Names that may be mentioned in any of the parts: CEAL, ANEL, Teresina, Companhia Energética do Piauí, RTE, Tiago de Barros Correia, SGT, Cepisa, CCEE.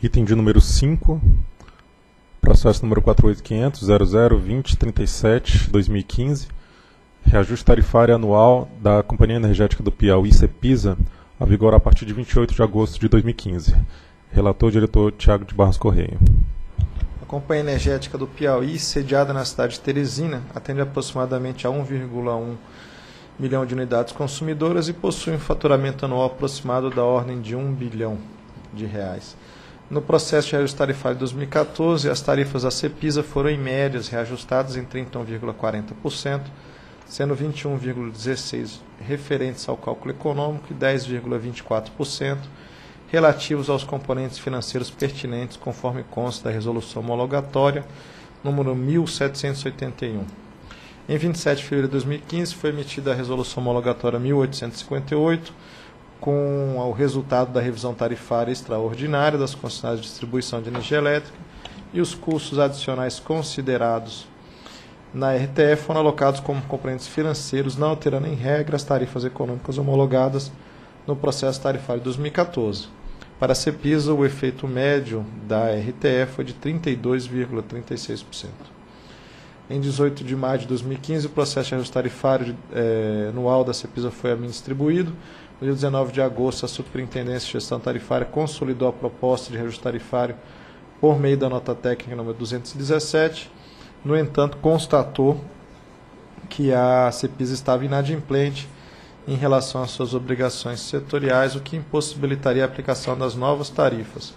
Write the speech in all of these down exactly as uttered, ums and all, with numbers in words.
Item de número cinco, processo número quatro oito cinco zero zero zero zero dois zero três sete barra dois mil e quinze, reajuste tarifário anual da Companhia Energética do Piauí, Cepisa, a vigor a partir de vinte e oito de agosto de dois mil e quinze. Relator, diretor Tiago de Barros Correia. A Companhia Energética do Piauí, sediada na cidade de Teresina, atende aproximadamente a um vírgula um milhão de unidades consumidoras e possui um faturamento anual aproximado da ordem de um bilhão de reais. No processo de reajuste tarifário de dois mil e quatorze, as tarifas da Cepisa foram, em média, reajustadas em trinta e um vírgula quarenta por cento, sendo vinte e um vírgula dezesseis por cento referentes ao cálculo econômico e dez vírgula vinte e quatro por cento relativos aos componentes financeiros pertinentes, conforme consta da resolução homologatória número mil setecentos e oitenta e um. Em vinte e sete de fevereiro de dois mil e quinze, foi emitida a resolução homologatória mil oitocentos e cinquenta e oito, com o resultado da revisão tarifária extraordinária das concessionárias de distribuição de energia elétrica, e os custos adicionais considerados na R T E foram alocados como componentes financeiros, não alterando em regra as tarifas econômicas homologadas no processo tarifário de dois mil e quatorze. Para a Cepisa, o efeito médio da R T E foi de trinta e dois vírgula trinta e seis por cento. Em dezoito de maio de dois mil e quinze, o processo de ajuste tarifário eh, anual da Cepisa foi a mim distribuído. No dia dezenove de agosto, a Superintendência de Gestão Tarifária consolidou a proposta de reajuste tarifário por meio da nota técnica número duzentos e dezessete. No entanto, constatou que a Cepisa estava inadimplente em relação às suas obrigações setoriais, o que impossibilitaria a aplicação das novas tarifas,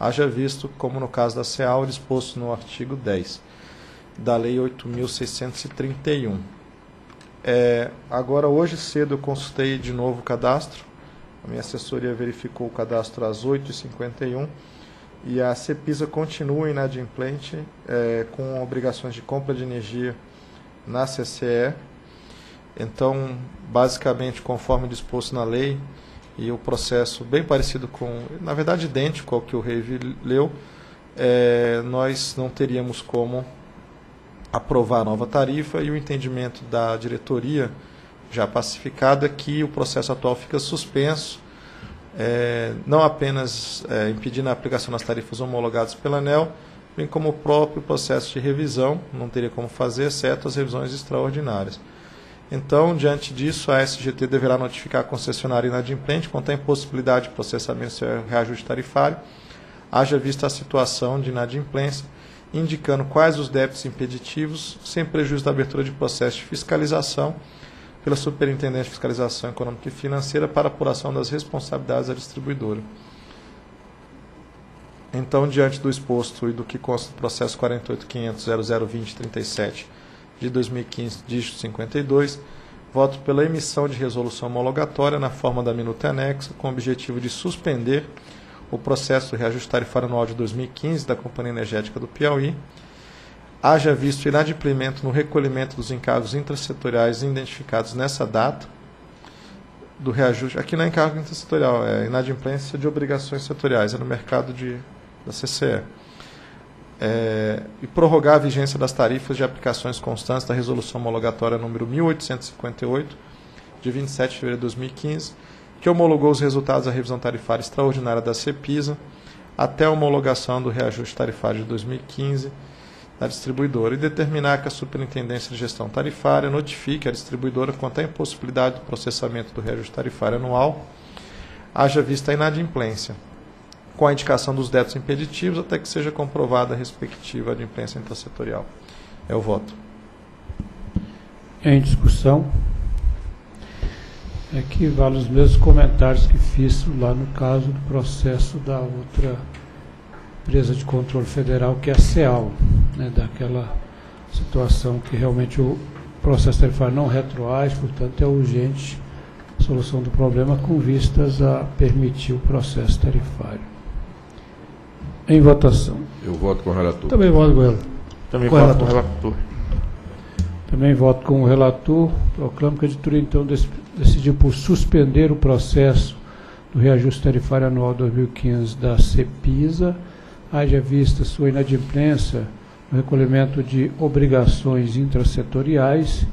haja visto, como no caso da CEAL, disposto no artigo dez da Lei oito mil seiscentos e trinta e um. É, agora, hoje cedo, eu consultei de novo o cadastro. A minha assessoria verificou o cadastro às oito e cinquenta e um e a Cepisa continua inadimplente é, com obrigações de compra de energia na C C E E. Então, basicamente, conforme disposto na lei, e o processo bem parecido com, na verdade, idêntico ao que o Reivi leu, é, nós não teríamos como aprovar a nova tarifa, e o entendimento da diretoria já pacificada é que o processo atual fica suspenso, é, não apenas é, impedindo a aplicação das tarifas homologadas pela ANEL, bem como o próprio processo de revisão, não teria como fazer, exceto as revisões extraordinárias. Então, diante disso, a S G T deverá notificar a concessionária inadimplente quanto à impossibilidade de processamento do reajuste tarifário, haja vista a situação de inadimplência, indicando quais os débitos impeditivos, sem prejuízo da abertura de processo de fiscalização pela Superintendência de Fiscalização Econômica e Financeira para apuração das responsabilidades da distribuidora. Então, diante do exposto e do que consta do processo quarenta e oito ponto quinhentos ponto zero zero dois zero três sete de dois mil e quinze, dígito cinquenta e dois, voto pela emissão de resolução homologatória na forma da minuta anexa, com o objetivo de suspender o processo de reajuste tarifário anual de dois mil e quinze da Companhia Energética do Piauí, haja visto inadimplemento no recolhimento dos encargos intrasetoriais identificados nessa data do reajuste. Aqui não é encargo intrasetorial, é inadimplência de obrigações setoriais, é no mercado de, da C C E E. É, e prorrogar a vigência das tarifas de aplicações constantes da resolução homologatória número mil oitocentos e cinquenta e oito, de vinte e sete de fevereiro de dois mil e quinze, que homologou os resultados da revisão tarifária extraordinária da Cepisa até a homologação do reajuste tarifário de dois mil e quinze da distribuidora, e determinar que a Superintendência de Gestão Tarifária notifique a distribuidora quanto à impossibilidade do processamento do reajuste tarifário anual, haja vista a inadimplência, com a indicação dos débitos impeditivos até que seja comprovada a respectiva adimplência intersetorial. É o voto. Em discussão. É que vale os mesmos comentários que fiz lá no caso do processo da outra empresa de controle federal, que é a CEAL, né, daquela situação que realmente o processo tarifário não retroage, portanto é urgente a solução do problema com vistas a permitir o processo tarifário. Em votação. Eu voto com o relator. Também voto com ele. Também com voto com o relator. Também voto com o relator. Proclamo que a editoria, então, decidiu por suspender o processo do reajuste tarifário anual dois mil e quinze da Cepisa, haja vista sua inadimplência no recolhimento de obrigações intrasetoriais,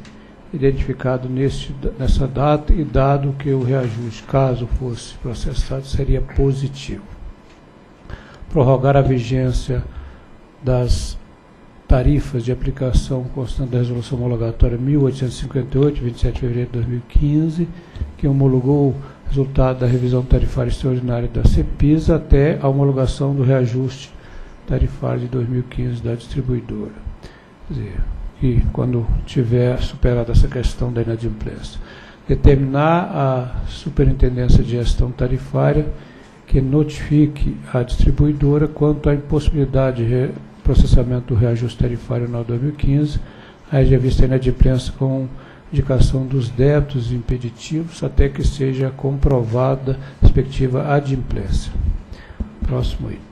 identificado neste, nessa data, e dado que o reajuste, caso fosse processado, seria positivo. prorrogar a vigência das tarifas de aplicação constante da Resolução Homologatória mil oitocentos e cinquenta e oito, vinte e sete de fevereiro de dois mil e quinze, que homologou o resultado da revisão tarifária extraordinária da Cepisa até a homologação do reajuste tarifário de dois mil e quinze da distribuidora. Quer dizer, que quando tiver superada essa questão da inadimplência, determinar a Superintendência de Gestão Tarifária que notifique a distribuidora quanto à impossibilidade de processamento do reajuste tarifário anual dois mil e quinze, haja vista a inadimplência com indicação dos débitos impeditivos até que seja comprovada a respectiva adimplência. Próximo item.